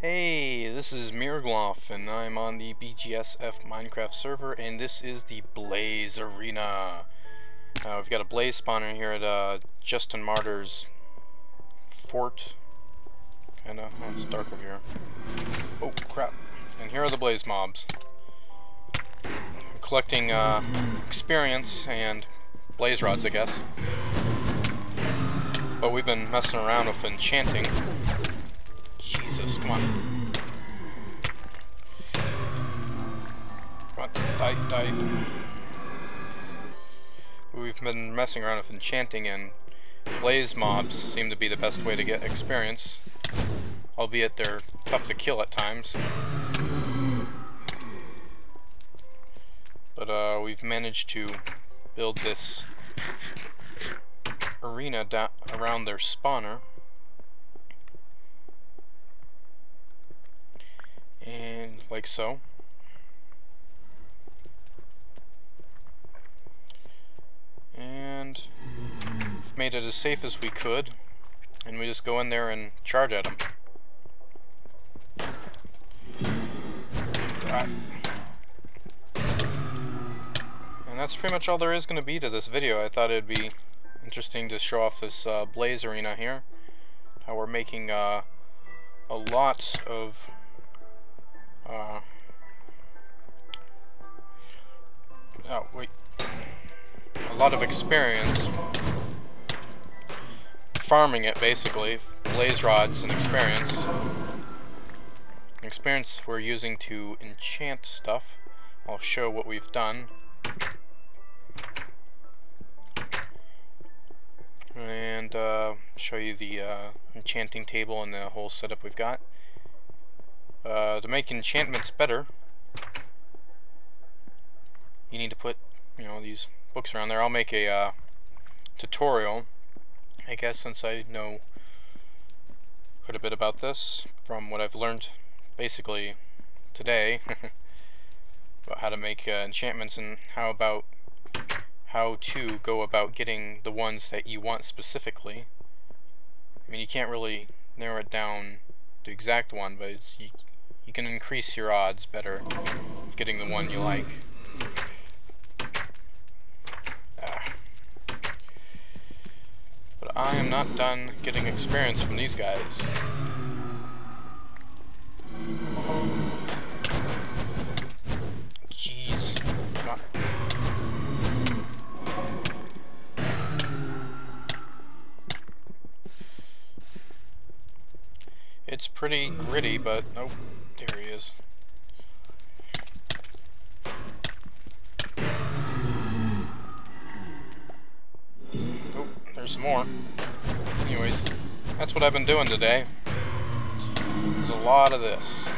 Hey, this is Mirgloff, and I'm on the BGSF Minecraft server, and this is the Blaze Arena. We've got a blaze spawner here at Justin Martyr's fort. Kinda, oh, it's dark over here. Oh, crap. And here are the blaze mobs. We're collecting experience and blaze rods, I guess. But we've been messing around with enchanting. Jesus, come on. Come on, die. We've been messing around with enchanting, and blaze mobs seem to be the best way to get experience. Albeit they're tough to kill at times. But we've managed to build this arena around their spawner. And like so. And we've made it as safe as we could, and we just go in there and charge at them. Right. And that's pretty much all there is going to be to this video. I thought it'd be interesting to show off this Blaze Arena here, how we're making a lot of a lot of experience farming it, basically. Blaze rods and experience. Experience we're using to enchant stuff. I'll show what we've done. And show you the enchanting table and the whole setup we've got. To make enchantments better, you need to put, you know, these books around there. I'll make a tutorial, I guess, since I know quite a bit about this from what I've learned basically today about how to make enchantments and how to go about getting the ones that you want specifically. I mean, you can't really narrow it down to exact one, but it's, you can increase your odds better getting the one you like. But I am not done getting experience from these guys. Jeez. Come on. It's pretty gritty, but oh, there he is. Some more. Anyways, that's what I've been doing today. There's a lot of this.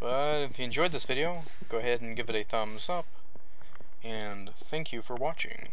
But if you enjoyed this video, go ahead and give it a thumbs up. And thank you for watching.